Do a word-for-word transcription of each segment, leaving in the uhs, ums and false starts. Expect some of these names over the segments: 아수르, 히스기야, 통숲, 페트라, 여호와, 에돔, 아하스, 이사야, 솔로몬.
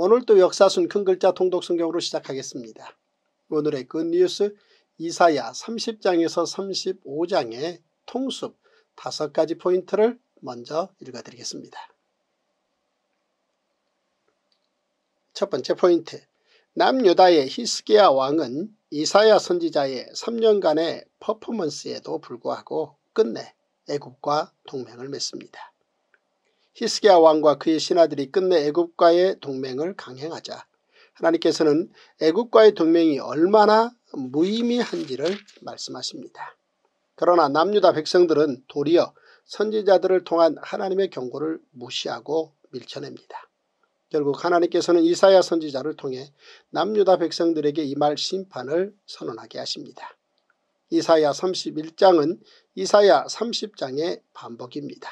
오늘도 역사순 큰글자 통독성경으로 시작하겠습니다. 오늘의 굿뉴스 이사야 삼십 장에서 삼십오 장의 통숲 다섯 가지 포인트를 먼저 읽어드리겠습니다. 첫 번째 포인트, 남유다의 히스기야 왕은 이사야 선지자의 삼 년간의 퍼포먼스에도 불구하고 끝내 애굽과 동맹을 맺습니다. 히스기야 왕과 그의 신하들이 끝내 애굽과의 동맹을 강행하자 하나님께서는 애굽과의 동맹이 얼마나 무의미한지를 말씀하십니다. 그러나 남유다 백성들은 도리어 선지자들을 통한 하나님의 경고를 무시하고 밀쳐냅니다. 결국 하나님께서는 이사야 선지자를 통해 남유다 백성들에게 임할 심판을 선언하게 하십니다. 이사야 삼십일 장은 이사야 삼십 장의 반복입니다.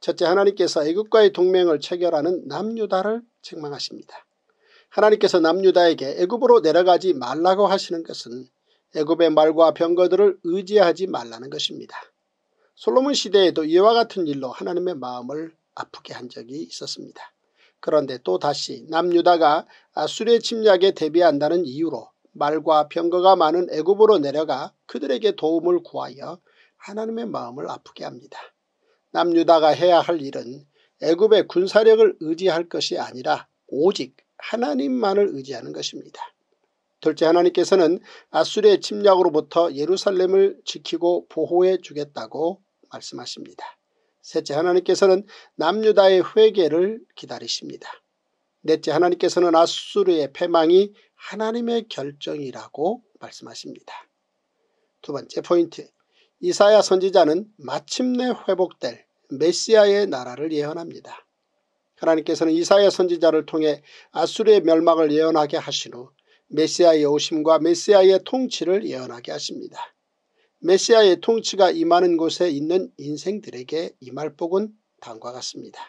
첫째, 하나님께서 애굽과의 동맹을 체결하는 남유다를 책망하십니다. 하나님께서 남유다에게 애굽으로 내려가지 말라고 하시는 것은 애굽의 말과 병거들을 의지하지 말라는 것입니다. 솔로몬 시대에도 이와 같은 일로 하나님의 마음을 아프게 한 적이 있었습니다. 그런데 또다시 남유다가 아수르의 침략에 대비한다는 이유로 말과 병거가 많은 애굽으로 내려가 그들에게 도움을 구하여 하나님의 마음을 아프게 합니다. 남유다가 해야 할 일은 애굽의 군사력을 의지할 것이 아니라 오직 하나님만을 의지하는 것입니다. 둘째, 하나님께서는 아수르의 침략으로부터 예루살렘을 지키고 보호해 주겠다고 말씀하십니다. 셋째, 하나님께서는 남유다의 회개를 기다리십니다. 넷째, 하나님께서는 아수르의 패망이 하나님의 결정이라고 말씀하십니다. 두 번째 포인트, 이사야 선지자는 마침내 회복될 메시아의 나라를 예언합니다. 하나님께서는 이사야 선지자를 통해 아수르의 멸망을 예언하게 하신 후 메시아의 오심과 메시아의 통치를 예언하게 하십니다. 메시아의 통치가 임하는 곳에 있는 인생들에게 임할 복은 다음과 같습니다.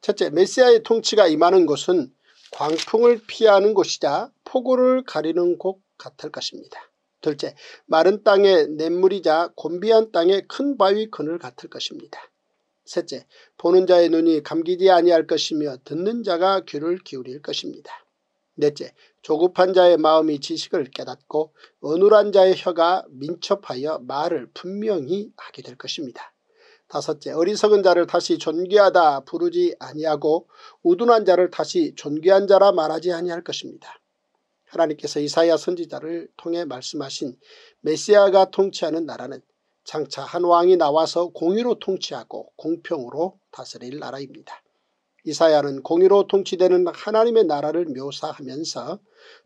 첫째, 메시아의 통치가 임하는 곳은 광풍을 피하는 곳이자 폭우를 가리는 곳 같을 것입니다. 둘째, 마른 땅의 냇물이자 곤비한 땅의 큰 바위 그늘 같을 것입니다. 셋째, 보는 자의 눈이 감기지 아니할 것이며 듣는 자가 귀를 기울일 것입니다. 넷째, 조급한 자의 마음이 지식을 깨닫고 어눌한 자의 혀가 민첩하여 말을 분명히 하게 될 것입니다. 다섯째, 어리석은 자를 다시 존귀하다 부르지 아니하고 우둔한 자를 다시 존귀한 자라 말하지 아니할 것입니다. 하나님께서 이사야 선지자를 통해 말씀하신 메시아가 통치하는 나라는 장차 한 왕이 나와서 공의로 통치하고 공평으로 다스릴 나라입니다. 이사야는 공의로 통치되는 하나님의 나라를 묘사하면서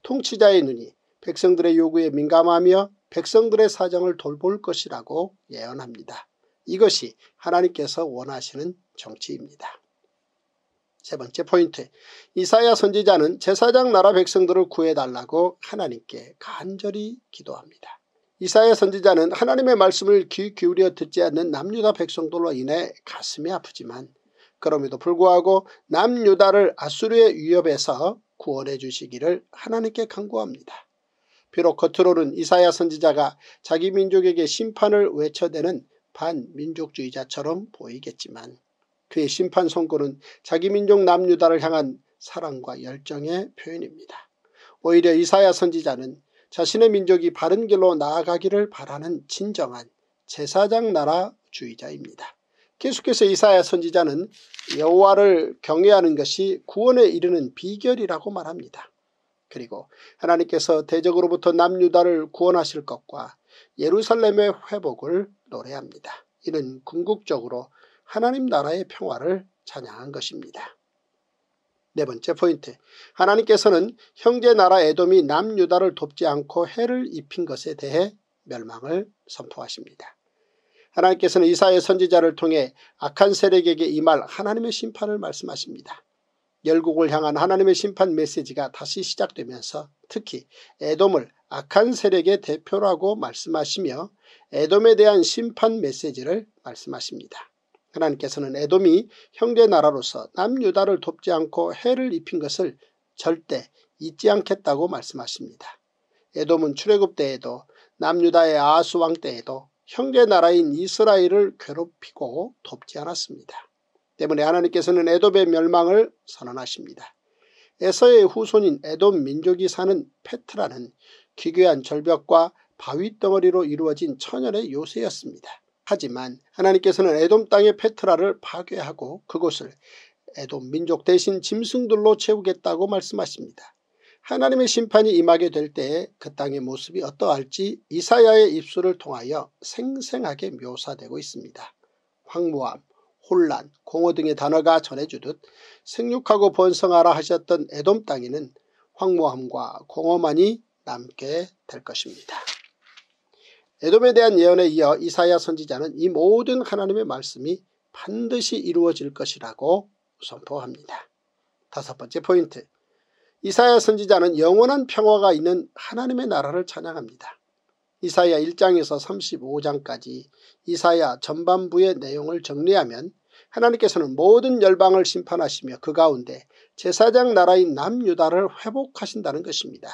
통치자의 눈이 백성들의 요구에 민감하며 백성들의 사정을 돌볼 것이라고 예언합니다. 이것이 하나님께서 원하시는 정치입니다. 세 번째 포인트, 이사야 선지자는 제사장 나라 백성들을 구해달라고 하나님께 간절히 기도합니다. 이사야 선지자는 하나님의 말씀을 귀 기울여 듣지 않는 남유다 백성들로 인해 가슴이 아프지만 그럼에도 불구하고 남유다를 아수르의 위협에서 구원해 주시기를 하나님께 간구합니다. 비록 겉으로는 이사야 선지자가 자기 민족에게 심판을 외쳐대는 반민족주의자처럼 보이겠지만 그의 심판 선고는 자기 민족 남유다를 향한 사랑과 열정의 표현입니다. 오히려 이사야 선지자는 자신의 민족이 바른 길로 나아가기를 바라는 진정한 제사장 나라 주의자입니다. 계속해서 이사야 선지자는 여호와를 경외하는 것이 구원에 이르는 비결이라고 말합니다. 그리고 하나님께서 대적으로부터 남유다를 구원하실 것과 예루살렘의 회복을 노래합니다. 이는 궁극적으로 하나님 나라의 평화를 찬양한 것입니다. 네 번째 포인트, 하나님께서는 형제 나라 에돔이 남유다를 돕지 않고 해를 입힌 것에 대해 멸망을 선포하십니다. 하나님께서는 이사야 선지자를 통해 악한 세력에게 임할 하나님의 심판을 말씀하십니다. 열국을 향한 하나님의 심판 메시지가 다시 시작되면서 특히 에돔을 악한 세력의 대표라고 말씀하시며 에돔에 대한 심판 메시지를 말씀하십니다. 하나님께서는 에돔이 형제 나라로서 남유다를 돕지 않고 해를 입힌 것을 절대 잊지 않겠다고 말씀하십니다. 에돔은 출애굽 때에도 남유다의 아하스 왕 때에도 형제 나라인 이스라엘을 괴롭히고 돕지 않았습니다. 때문에 하나님께서는 에돔의 멸망을 선언하십니다. 에서의 후손인 에돔 민족이 사는 페트라는 기괴한 절벽과 바위 덩어리로 이루어진 천연의 요새였습니다. 하지만 하나님께서는 에돔 땅의 페트라를 파괴하고 그곳을 에돔 민족 대신 짐승들로 채우겠다고 말씀하십니다. 하나님의 심판이 임하게 될 때에 그 땅의 모습이 어떠할지 이사야의 입술을 통하여 생생하게 묘사되고 있습니다. 황무함, 혼란, 공허 등의 단어가 전해주듯 생육하고 번성하라 하셨던 에돔 땅에는 황무함과 공허만이 남게 될 것입니다. 에돔에 대한 예언에 이어 이사야 선지자는 이 모든 하나님의 말씀이 반드시 이루어질 것이라고 선포합니다. 다섯 번째 포인트. 이사야 선지자는 영원한 평화가 있는 하나님의 나라를 찬양합니다. 이사야 일 장에서 삼십오 장까지 이사야 전반부의 내용을 정리하면 하나님께서는 모든 열방을 심판하시며 그 가운데 제사장 나라인 남유다를 회복하신다는 것입니다.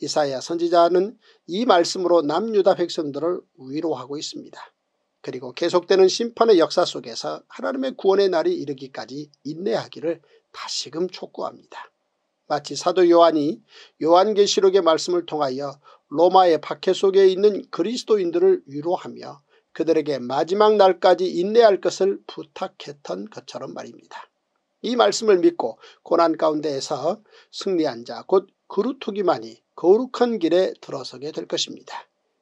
이사야 선지자는 이 말씀으로 남유다 백성들을 위로하고 있습니다. 그리고 계속되는 심판의 역사 속에서 하나님의 구원의 날이 이르기까지 인내하기를 다시금 촉구합니다. 마치 사도 요한이 요한계시록의 말씀을 통하여 로마의 박해 속에 있는 그리스도인들을 위로하며 그들에게 마지막 날까지 인내할 것을 부탁했던 것처럼 말입니다. 이 말씀을 믿고 고난 가운데에서 승리한 자 곧 그루토기만이 거룩한 길에 들어서게 될 것입니다.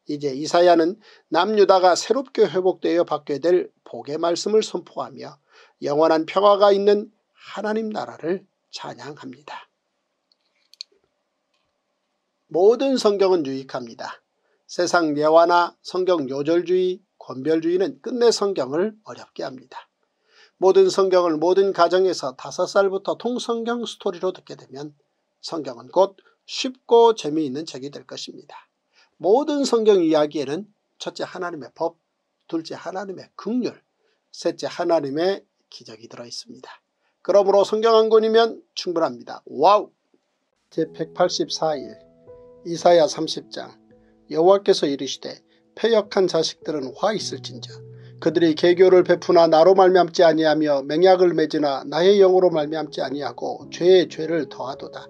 이제 이사야는 남유다가 새롭게 회복되어 받게 될 복의 말씀을 선포하며 영원한 평화가 있는 하나님 나라를 찬양합니다. 모든 성경은 유익합니다. 세상 예화나 성경 요절주의, 권별주의는 끝내 성경을 어렵게 합니다. 모든 성경을 모든 가정에서 다섯 살부터 통성경 스토리로 듣게 되면 성경은 곧 쉽고 재미있는 책이 될 것입니다. 모든 성경 이야기에는 첫째 하나님의 법, 둘째 하나님의 긍휼, 셋째 하나님의 기적이 들어있습니다. 그러므로 성경 한 권이면 충분합니다. 와우! 제백팔십사 일 이사야 삼십 장 여호와께서 이르시되 패역한 자식들은 화 있을진저 그들이 계교를 베푸나 나로 말미암지 아니하며 맹약을 맺으나 나의 영으로 말미암지 아니하고 죄의 죄를 더하도다.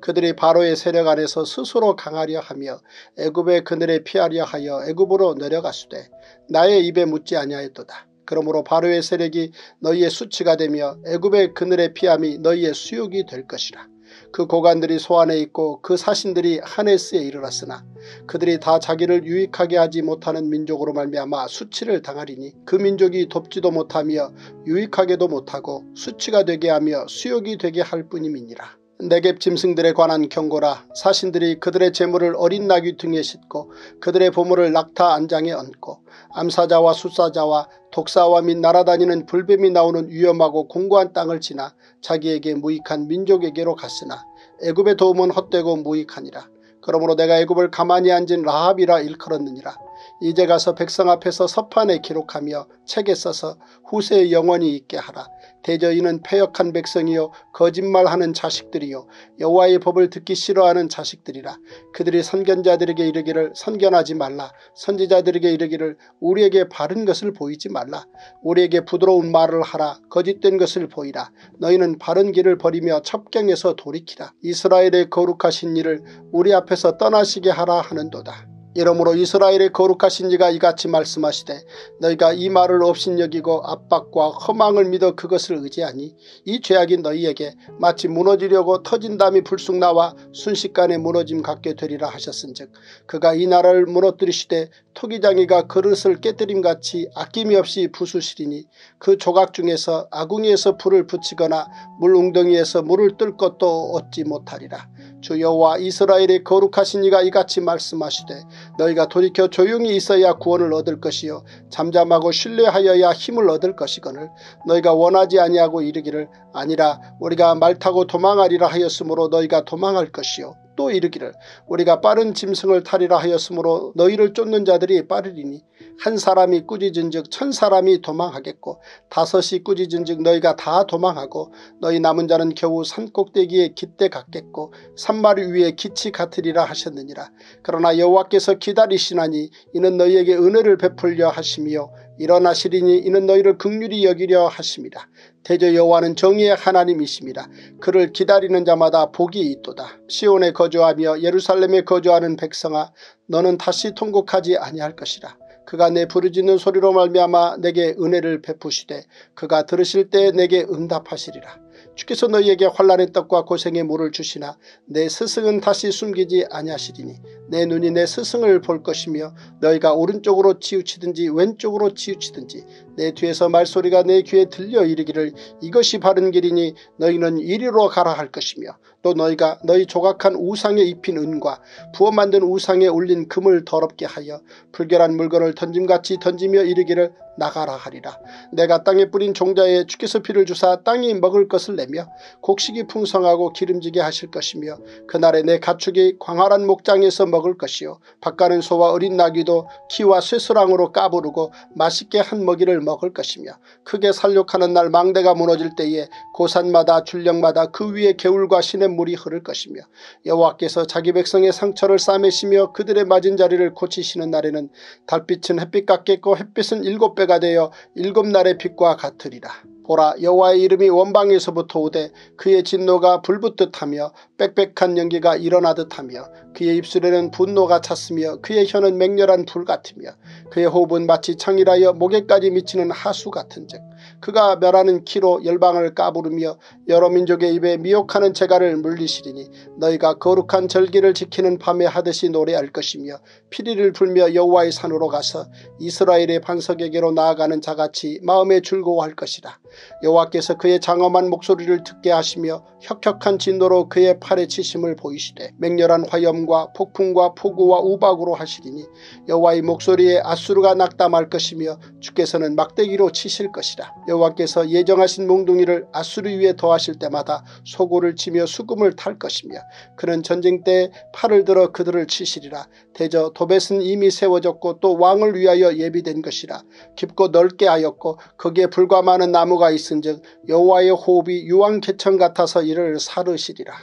그들이 바로의 세력 안에서 스스로 강하려 하며 애굽의 그늘에 피하려 하여 애굽으로 내려갔으되 나의 입에 묻지 아니하였도다. 그러므로 바로의 세력이 너희의 수치가 되며 애굽의 그늘에 피함이 너희의 수욕이 될 것이라. 그 고관들이 소안에 있고 그 사신들이 하네스에 이르렀으나 그들이 다 자기를 유익하게 하지 못하는 민족으로 말미암아 수치를 당하리니 그 민족이 돕지도 못하며 유익하게도 못하고 수치가 되게 하며 수욕이 되게 할 뿐임이니라. 네겝 짐승들에 관한 경고라. 사신들이 그들의 재물을 어린 나귀 등에 싣고 그들의 보물을 낙타 안장에 얹고 암사자와 숫사자와 독사와 및 날아다니는 불뱀이 나오는 위험하고 공고한 땅을 지나 자기에게 무익한 민족에게로 갔으나 애굽의 도움은 헛되고 무익하니라. 그러므로 내가 애굽을 가만히 앉은 라합이라 일컬었느니라. 이제 가서 백성 앞에서 서판에 기록하며 책에 써서 후세에 영원히 있게 하라. 대저인은 패역한 백성이요 거짓말하는 자식들이요 여호와의 법을 듣기 싫어하는 자식들이라. 그들이 선견자들에게 이르기를 선견하지 말라. 선지자들에게 이르기를 우리에게 바른 것을 보이지 말라. 우리에게 부드러운 말을 하라. 거짓된 것을 보이라. 너희는 바른 길을 버리며 첩경에서 돌이키라. 이스라엘의 거룩하신 이를 우리 앞에서 떠나시게 하라 하는도다. 이러므로 이스라엘의 거룩하신 이가 이같이 말씀하시되 너희가 이 말을 업신여기고 압박과 허망을 믿어 그것을 의지하니 이 죄악이 너희에게 마치 무너지려고 터진 담이 불쑥 나와 순식간에 무너짐 같게 되리라 하셨은즉 그가 이 나라를 무너뜨리시되 토기장이가 그릇을 깨뜨림같이 아낌이 없이 부수시리니 그 조각 중에서 아궁이에서 불을 붙이거나 물웅덩이에서 물을 뜰 것도 얻지 못하리라. 주 여호와 이스라엘의 거룩하신 이가 이같이 말씀하시되 너희가 돌이켜 조용히 있어야 구원을 얻을 것이요 잠잠하고 신뢰하여야 힘을 얻을 것이거늘 너희가 원하지 아니하고 이르기를 아니라 우리가 말 타고 도망하리라 하였으므로 너희가 도망할 것이요 또 이르기를 우리가 빠른 짐승을 타리라 하였으므로 너희를 쫓는 자들이 빠르리니 한 사람이 꾸짖은즉 천 사람이 도망하겠고 다섯이 꾸짖은즉 너희가 다 도망하고 너희 남은 자는 겨우 산꼭대기에 깃대 같겠고 산마리 위에 기치 같으리라 하셨느니라. 그러나 여호와께서 기다리시나니 이는 너희에게 은혜를 베풀려 하심이요 일어나시리니 이는 너희를 긍휼히 여기려 하심이라. 대저 여호와는 정의의 하나님이심이라. 그를 기다리는 자마다 복이 있도다. 시온에 거주하며 예루살렘에 거주하는 백성아 너는 다시 통곡하지 아니할 것이라. 그가 내 부르짖는 소리로 말미암아 내게 은혜를 베푸시되 그가 들으실 때 내게 응답하시리라. 주께서 너희에게 환난의 떡과 고생의 물을 주시나 내 스승은 다시 숨기지 아니하시리니 내 눈이 내 스승을 볼 것이며 너희가 오른쪽으로 치우치든지 왼쪽으로 치우치든지 내 뒤에서 말소리가 내 귀에 들려 이르기를 이것이 바른 길이니 너희는 이리로 가라 할 것이며 또 너희가 너희 조각한 우상에 입힌 은과 부어 만든 우상에 올린 금을 더럽게 하여 불결한 물건을 던짐같이 던지며 이르기를 나가라 하리라. 내가 땅에 뿌린 종자에 주께서 피를 주사 땅이 먹을 것을 내며 곡식이 풍성하고 기름지게 하실 것이며 그날에 내 가축이 광활한 목장에서 먹을 것이요 밭가는 소와 어린 나귀도 키와 쇠수랑으로 까부르고 맛있게 한 먹이를 먹을 것이며 크게 살육하는 날 망대가 무너질 때에 고산마다 줄령마다 그 위에 개울과 시냇물이 흐를 것이며 여호와께서 자기 백성의 상처를 싸매시며 그들의 맞은 자리를 고치시는 날에는 달빛은 햇빛 같겠고 햇빛은 일곱 배 가 되어 일곱 날의 빛과 같으리라. 보라 여호와의 이름이 원방에서부터 오되 그의 진노가 불붙듯 하며 빽빽한 연기가 일어나듯 하며 그의 입술에는 분노가 찼으며 그의 혀는 맹렬한 불 같으며 그의 호흡은 마치 창이라여 목에까지 미치는 하수 같은즉 그가 멸하는 키로 열방을 까부르며 여러 민족의 입에 미혹하는 재갈을 물리시리니 너희가 거룩한 절기를 지키는 밤에 하듯이 노래할 것이며 피리를 불며 여호와의 산으로 가서 이스라엘의 반석에게로 나아가는 자같이 마음에 즐거워할 것이라. 여호와께서 그의 장엄한 목소리를 듣게 하시며 혁혁한 진노로 그의 팔에 치심을 보이시되 맹렬한 화염과 폭풍과 폭우와 우박으로 하시리니 여호와의 목소리에 아수르가 낙담할 것이며 주께서는 막대기로 치실 것이라. 여호와께서 예정하신 몽둥이를 아수르 위에 더하실 때마다 소고를 치며 수금을 탈 것이며 그는 전쟁 때 팔을 들어 그들을 치시리라. 대저 도벳은 이미 세워졌고 또 왕을 위하여 예비된 것이라. 깊고 넓게 하였고 거기에 불과 많은 나무가 있은즉 여호와의 호흡이 유황개천 같아서 이를 사르시리라.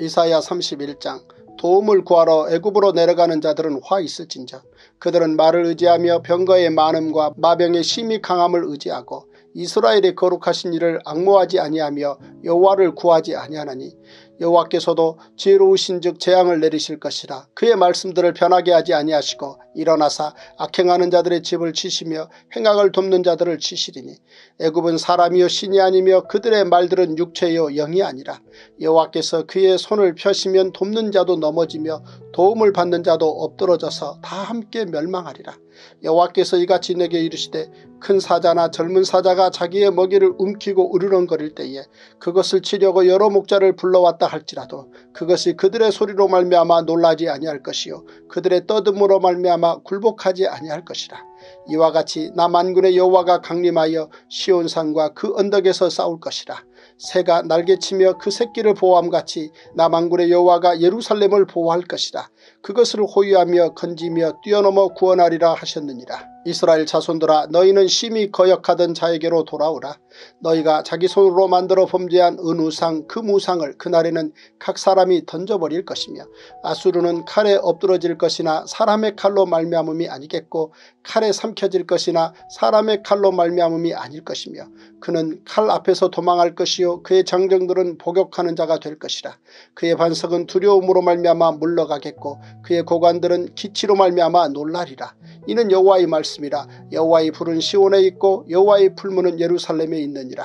이사야 삼십일 장. 도움을 구하러 애굽으로 내려가는 자들은 화 있을진저 그들은 말을 의지하며 병거의 많음과 마병의 심히 강함을 의지하고 이스라엘의 거룩하신 이를 악모하지 아니하며 여호와를 구하지 아니하나니 여호와께서도 지혜로우신 즉 재앙을 내리실 것이라. 그의 말씀들을 변하게 하지 아니하시고 일어나사 악행하는 자들의 집을 치시며 행악을 돕는 자들을 치시리니 애굽은 사람이요 신이 아니며 그들의 말들은 육체요 영이 아니라 여호와께서 그의 손을 펴시면 돕는 자도 넘어지며 도움을 받는 자도 엎드러져서 다 함께 멸망하리라. 여호와께서 이같이 내게 이르시되 큰 사자나 젊은 사자가 자기의 먹이를 움키고 으르렁거릴 때에 그것을 치려고 여러 목자를 불러왔다 할지라도 그것이 그들의 소리로 말미암아 놀라지 아니할 것이요 그들의 떠듬으로 말미암아 굴복하지 아니할 것이라. 이와 같이 나 만군의 여호와가 강림하여 시온산과 그 언덕에서 싸울 것이라. 새가 날개치며 그 새끼를 보호함같이 나 만군의 여호와가 예루살렘을 보호할 것이라. 그것을 호위하며 건지며 뛰어넘어 구원하리라 하셨느니라. 이스라엘 자손들아 너희는 심히 거역하던 자에게로 돌아오라. 너희가 자기 손으로 만들어 범죄한 은우상 금우상을 그날에는 각 사람이 던져버릴 것이며 아수르는 칼에 엎드러질 것이나 사람의 칼로 말미암음이 아니겠고 칼에 삼켜질 것이나 사람의 칼로 말미암음이 아닐 것이며 그는 칼 앞에서 도망할 것이요 그의 장정들은 복역하는 자가 될 것이라. 그의 반석은 두려움으로 말미암아 물러가겠고 그의 고관들은 기치로 말미암아 놀라리라. 이는 여호와의 말씀 이라. 여호와의 불은 시온에 있고 여호와의 풀무는 예루살렘에 있느니라.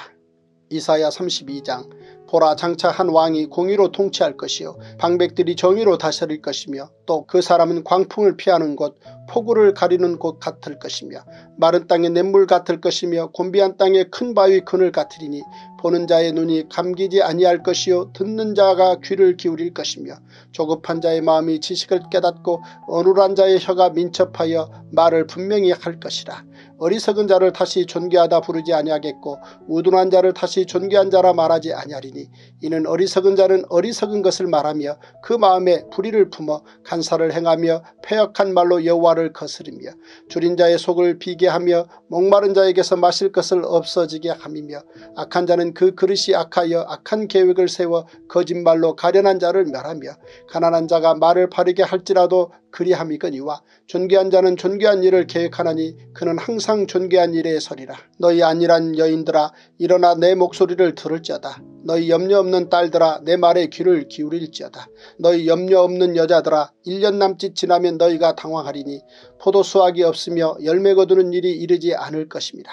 이사야 삼십이 장. 보라 장차 한 왕이 공의로 통치할 것이요 방백들이 정의로 다스릴 것이며 또 그 사람은 광풍을 피하는 곳 폭우를 가리는 곳 같을 것이며 마른 땅의 냇물 같을 것이며 곤비한 땅의 큰 바위 그늘 같으리니 보는 자의 눈이 감기지 아니할 것이요 듣는 자가 귀를 기울일 것이며 조급한 자의 마음이 지식을 깨닫고 어눌한 자의 혀가 민첩하여 말을 분명히 할 것이라. 어리석은 자를 다시 존귀하다 부르지 아니하겠고 우둔한 자를 다시 존귀한 자라 말하지 아니하리니 이는 어리석은 자는 어리석은 것을 말하며 그 마음에 불의를 품어 간사를 행하며 패역한 말로 여호와를 거스르며 줄인 자의 속을 비게 하며 목마른 자에게서 마실 것을 없어지게 함이며 악한 자는 그 그릇이 악하여 악한 계획을 세워 거짓말로 가련한 자를 멸하며 가난한 자가 말을 바르게 할지라도 그리함이거니와 존귀한 자는 존귀한 일을 계획하나니 그는 항상 존귀한 일에 서리라. 너희 안일한 여인들아 일어나 내 목소리를 들을지어다. 너희 염려 없는 딸들아 내 말에 귀를 기울일지어다. 너희 염려 없는 여자들아 일 년 남짓 지나면 너희가 당황하리니 포도 수확이 없으며 열매 거두는 일이 이르지 않을 것입니다.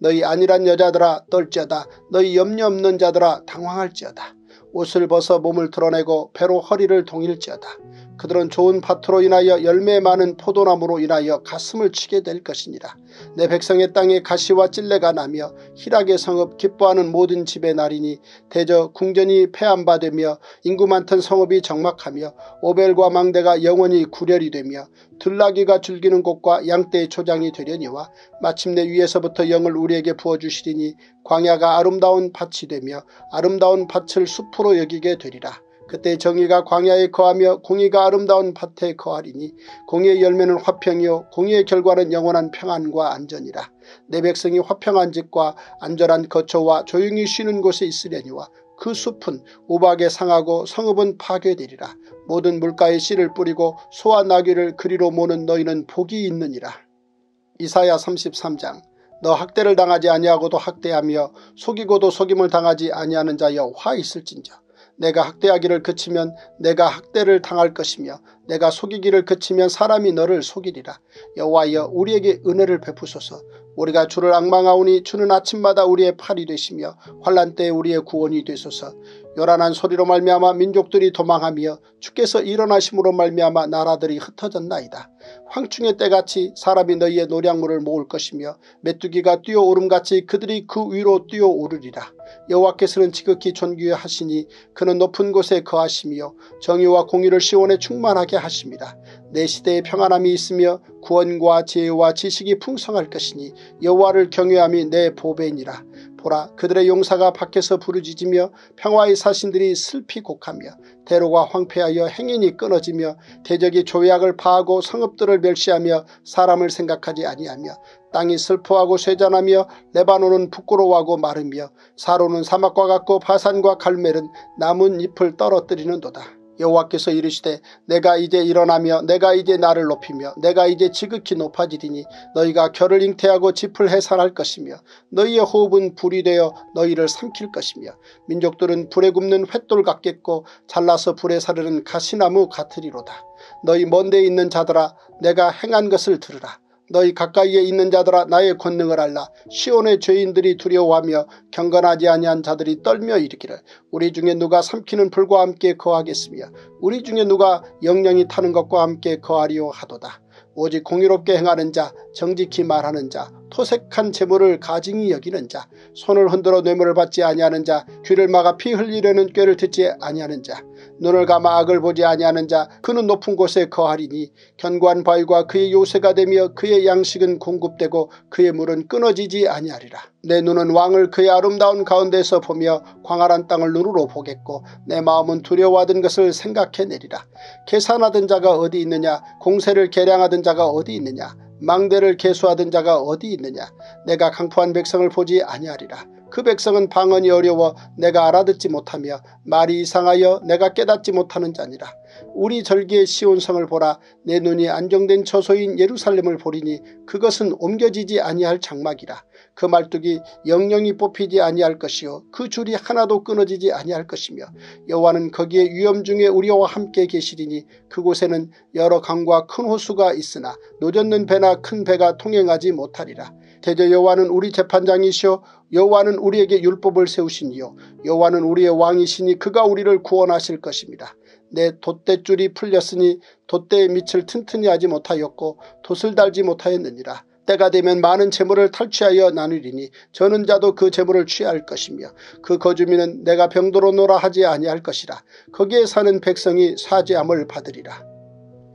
너희 안일한 여자들아 떨지어다. 너희 염려 없는 자들아 당황할지어다. 옷을 벗어 몸을 드러내고 배로 허리를 동일지어다. 그들은 좋은 밭으로 인하여 열매 많은 포도나무로 인하여 가슴을 치게 될 것이니라. 내 백성의 땅에 가시와 찔레가 나며 희락의 성읍 기뻐하는 모든 집의 날이니 대저 궁전이 폐암바되며 인구 많던 성읍이 적막하며 오벨과 망대가 영원히 구렬이 되며 들나귀가 즐기는 곳과 양떼의 초장이 되려니와 마침내 위에서부터 영을 우리에게 부어주시리니 광야가 아름다운 밭이 되며 아름다운 밭을 숲으로 여기게 되리라. 그때 정의가 광야에 거하며 공의가 아름다운 밭에 거하리니 공의의 열매는 화평이요 공의의 결과는 영원한 평안과 안전이라. 내 백성이 화평한 집과 안전한 거처와 조용히 쉬는 곳에 있으려니와 그 숲은 우박에 상하고 성읍은 파괴되리라. 모든 물가에 씨를 뿌리고 소와 나귀를 그리로 모는 너희는 복이 있느니라. 이사야 삼십삼 장. 너 학대를 당하지 아니하고도 학대하며 속이고도 속임을 당하지 아니하는 자여 화 있을진저. 내가 학대하기를 그치면 내가 학대를 당할 것이며 내가 속이기를 그치면 사람이 너를 속이리라. 여호와여 우리에게 은혜를 베푸소서. 우리가 주를 앙망하오니 주는 아침마다 우리의 팔이 되시며 환난 때에 우리의 구원이 되소서. 요란한 소리로 말미암아 민족들이 도망하며 주께서 일어나심으로 말미암아 나라들이 흩어졌나이다. 황충의 때같이 사람이 너희의 노량물을 모을 것이며 메뚜기가 뛰어오름같이 그들이 그 위로 뛰어오르리라. 여호와께서는 지극히 존귀하시니 그는 높은 곳에 거하시며 정의와 공의를 시온에 충만하게 하십니다. 내 시대에 평안함이 있으며 구원과 지혜와 지식이 풍성할 것이니 여호와를 경외함이 내 보배니라. 보라 그들의 용사가 밖에서 부르짖으며 평화의 사신들이 슬피 곡하며 대로가 황폐하여 행인이 끊어지며 대적이 조약을 파하고 성읍들을 멸시하며 사람을 생각하지 아니하며 땅이 슬퍼하고 쇠잔하며 레바논은 부끄러워하고 마르며 사로는 사막과 같고 바산과 갈멜은 남은 잎을 떨어뜨리는도다. 여호와께서 이르시되 내가 이제 일어나며 내가 이제 나를 높이며 내가 이제 지극히 높아지리니 너희가 결을 잉태하고 짚을 해산할 것이며 너희의 호흡은 불이 되어 너희를 삼킬 것이며 민족들은 불에 굽는 횃돌 같겠고 잘라서 불에 사르는 가시나무 같으리로다. 너희 먼데에 있는 자들아 내가 행한 것을 들으라. 너희 가까이에 있는 자들아 나의 권능을 알라. 시온의 죄인들이 두려워하며 경건하지 아니한 자들이 떨며 이르기를 우리 중에 누가 삼키는 불과 함께 거하겠으며 우리 중에 누가 영영이 타는 것과 함께 거하리오 하도다. 오직 공의롭게 행하는 자, 정직히 말하는 자, 토색한 재물을 가증히 여기는 자, 손을 흔들어 뇌물을 받지 아니하는 자, 귀를 막아 피 흘리려는 꾀를 듣지 아니하는 자, 눈을 감아 악을 보지 아니하는 자, 그는 높은 곳에 거하리니 견고한 바위가 그의 요새가 되며 그의 양식은 공급되고 그의 물은 끊어지지 아니하리라. 내 눈은 왕을 그의 아름다운 가운데서 보며 광활한 땅을 눈으로 보겠고 내 마음은 두려워하던 것을 생각해내리라. 계산하던 자가 어디 있느냐? 공세를 계량하던 자가 어디 있느냐? 망대를 계수하던 자가 어디 있느냐? 내가 강포한 백성을 보지 아니하리라. 그 백성은 방언이 어려워 내가 알아듣지 못하며 말이 이상하여 내가 깨닫지 못하는 자니라. 우리 절기의 시온성을 보라. 내 눈이 안정된 처소인 예루살렘을 보리니 그것은 옮겨지지 아니할 장막이라. 그 말뚝이 영영이 뽑히지 아니할 것이요 그 줄이 하나도 끊어지지 아니할 것이며 여호와는 거기에 위험 중에 우리와 함께 계시리니 그곳에는 여러 강과 큰 호수가 있으나 노젓는 배나 큰 배가 통행하지 못하리라. 대저 여호와는 우리 재판장이시오 여호와는 우리에게 율법을 세우시니요 여호와는 우리의 왕이시니 그가 우리를 구원하실 것입니다. 내 돛대줄이 풀렸으니 돛대의 밑을 튼튼히 하지 못하였고 돛을 달지 못하였느니라. 때가 되면 많은 재물을 탈취하여 나누리니 저는 자도 그 재물을 취할 것이며 그 거주민은 내가 병도로 노라 하지 아니할 것이라. 거기에 사는 백성이 사죄함을 받으리라.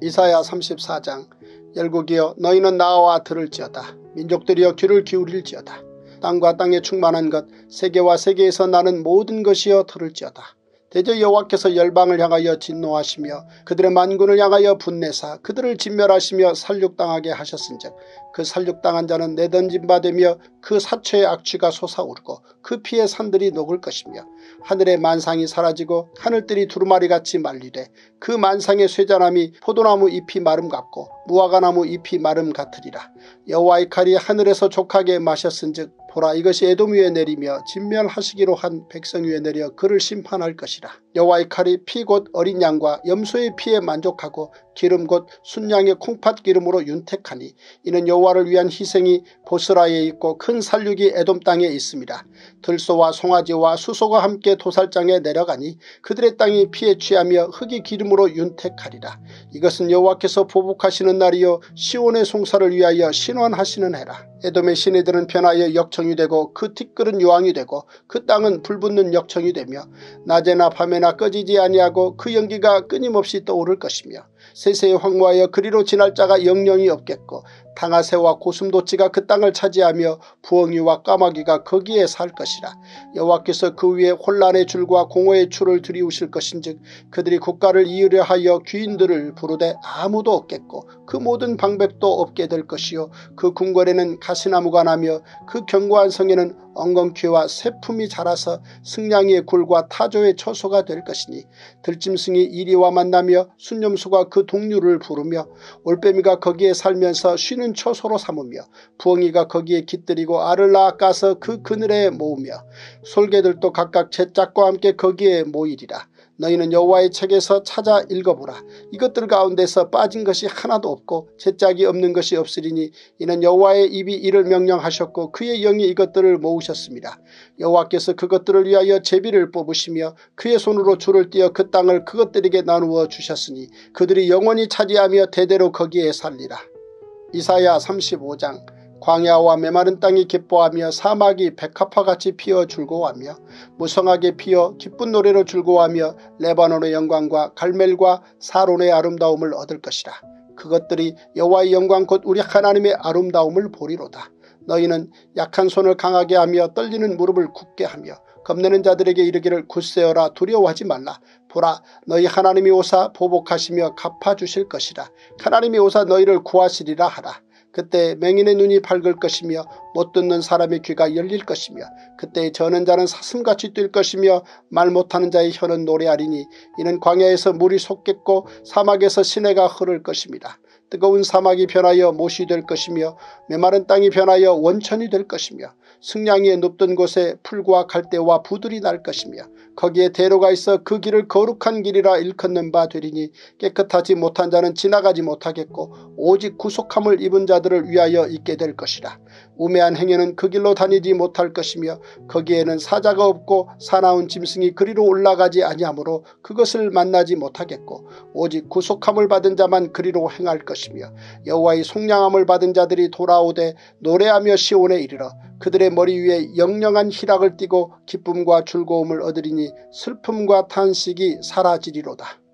이사야 삼십사 장. 열국이여 너희는 나와 들을지어다. 민족들이여 귀를 기울일지어다. 땅과 땅에 충만한 것 세계와 세계에서 나는 모든 것이여 들을지어다. 대저 여호와께서 열방을 향하여 진노하시며 그들의 만군을 향하여 분내사 그들을 진멸하시며 살육당하게 하셨은즉 그 살육당한 자는 내던진 바 되며 그 사체의 악취가 솟아오르고 그 피의 산들이 녹을 것이며 하늘의 만상이 사라지고 하늘들이 두루마리같이 말리되 그 만상의 쇠자람이 포도나무 잎이 마름 같고 무화과나무 잎이 마름 같으리라. 여호와의 칼이 하늘에서 족하게 마셨은즉 보라 이것이 에돔 위에 내리며 진멸하시기로 한 백성 위에 내려 그를 심판할 것이라. 여호와의 칼이 피 곧 어린 양과 염소의 피에 만족하고 기름 곧 순양의 콩팥 기름으로 윤택하니 이는 여호와를 위한 희생이 보스라에 있고 큰 살육이 에돔 땅에 있습니다. 들소와 송아지와 수소가 함께 도살장에 내려가니 그들의 땅이 피에 취하며 흙이 기름으로 윤택하리라. 이것은 여호와께서 보복하시는 날이요 시온의 송사를 위하여 신원하시는 해라. 에돔의 시내들은 변하여 역청이 되고 그 티끌은 요왕이 되고 그 땅은 불붙는 역청이 되며 낮에나 밤에나 꺼지지 아니하고 그 연기가 끊임없이 떠오를 것이며 세세히 황무하여 그리로 지날 자가 영영이 없겠고 당아새와 고슴도치가 그 땅을 차지하며 부엉이와 까마귀가 거기에 살 것이라. 여호와께서 그 위에 혼란의 줄과 공허의 줄을 들이우실 것인즉 그들이 국가를 이으려 하여 귀인들을 부르되 아무도 없겠고 그 모든 방백도 없게 될 것이요 그 궁궐에는 가시나무가 나며 그 견고한 성에는 엉겅퀴와 새품이 자라서 승냥이의 굴과 타조의 처소가 될 것이니 들짐승이 이리와 만나며 순념수가 그 동류를 부르며 올빼미가 거기에 살면서 쉬는 처소로 삼으며 부엉이가 거기에 깃들이고 알을 낳아 까서 그 그늘에 모으며 솔개들도 각각 제 짝과 함께 거기에 모이리라. 너희는 여호와의 책에서 찾아 읽어보라. 이것들 가운데서 빠진 것이 하나도 없고 제짝이 없는 것이 없으리니 이는 여호와의 입이 이를 명령하셨고 그의 영이 이것들을 모으셨습니다. 여호와께서 그것들을 위하여 제비를 뽑으시며 그의 손으로 줄을 띄어 그 땅을 그것들에게 나누어 주셨으니 그들이 영원히 차지하며 대대로 거기에 살리라. 이사야 삼십오 장. 광야와 메마른 땅이 기뻐하며 사막이 백합화같이 피어 즐거워하며 무성하게 피어 기쁜 노래로 즐거워하며 레바논의 영광과 갈멜과 사론의 아름다움을 얻을 것이라. 그것들이 여호와의 영광 곧 우리 하나님의 아름다움을 보리로다. 너희는 약한 손을 강하게 하며 떨리는 무릎을 굳게 하며 겁내는 자들에게 이르기를 굳세어라 두려워하지 말라. 보라 너희 하나님이 오사 보복하시며 갚아주실 것이라. 하나님이 오사 너희를 구하시리라 하라. 그때 맹인의 눈이 밝을 것이며 못 듣는 사람의 귀가 열릴 것이며 그때 저는 자는 사슴같이 뛸 것이며 말 못하는 자의 혀는 노래하리니 이는 광야에서 물이 솟겠고 사막에서 시내가 흐를 것입니다. 뜨거운 사막이 변하여 못이 될 것이며 메마른 땅이 변하여 원천이 될 것이며 승냥이의 눕던 곳에 풀과 갈대와 부들이 날 것이며 거기에 대로가 있어 그 길을 거룩한 길이라 일컫는 바 되리니 깨끗하지 못한 자는 지나가지 못하겠고 오직 구속함을 입은 자들을 위하여 있게 될 것이라. 우매한 행에는 그 길로 다니지 못할 것이며 거기에는 사자가 없고 사나운 짐승이 그리로 올라가지 아니하므로 그것을 만나지 못하겠고 오직 구속함을 받은 자만 그리로 행할 것이며 여호와의 속량함을 받은 자들이 돌아오되 노래하며 시온에 이르러 그들의 머리 위에 영영한 희락을 띠고 기쁨과 즐거움을 얻으리니 슬픔과 탄식이 사라지리로다.